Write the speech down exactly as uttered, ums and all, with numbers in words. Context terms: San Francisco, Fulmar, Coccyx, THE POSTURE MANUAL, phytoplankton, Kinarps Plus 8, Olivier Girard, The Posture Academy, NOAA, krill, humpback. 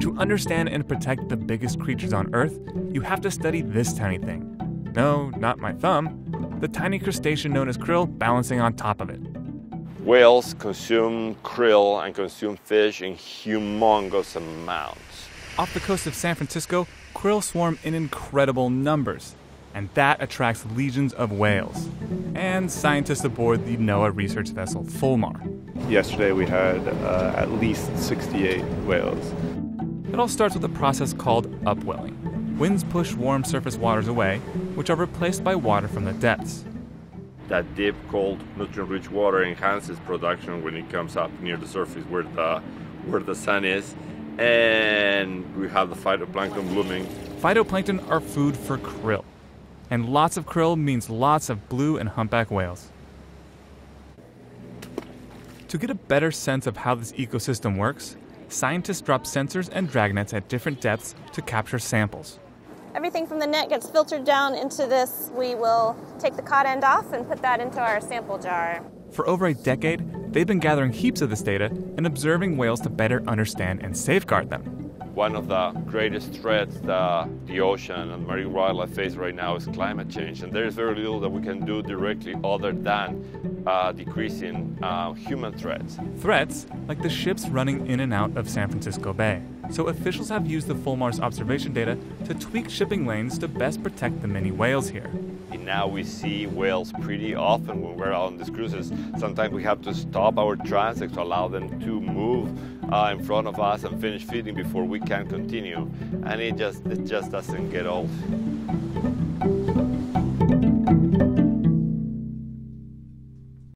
To understand and protect the biggest creatures on Earth, you have to study this tiny thing. No, not my thumb. The tiny crustacean known as krill balancing on top of it. Whales consume krill and consume fish in humongous amounts. Off the coast of San Francisco, krill swarm in incredible numbers, and that attracts legions of whales and scientists aboard the NOAA research vessel Fulmar. Yesterday we had uh, at least sixty-eight whales. It all starts with a process called upwelling. Winds push warm surface waters away, which are replaced by water from the depths. That deep, cold, nutrient-rich water enhances production when it comes up near the surface where the, where the sun is, and we have the phytoplankton blooming. Phytoplankton are food for krill, and lots of krill means lots of blue and humpback whales. To get a better sense of how this ecosystem works, scientists drop sensors and dragnets at different depths to capture samples. Everything from the net gets filtered down into this. We will take the cod end off and put that into our sample jar. For over a decade, they've been gathering heaps of this data and observing whales to better understand and safeguard them. One of the greatest threats that the ocean and marine wildlife face right now is climate change, and there is very little that we can do directly other than uh, decreasing uh, human threats. Threats like the ships running in and out of San Francisco Bay. So officials have used the Fulmar's observation data to tweak shipping lanes to best protect the many whales here. And now we see whales pretty often when we're out on these cruises. Sometimes we have to stop our transects to allow them to move uh, in front of us and finish feeding before we can continue. And it just, it just doesn't get old.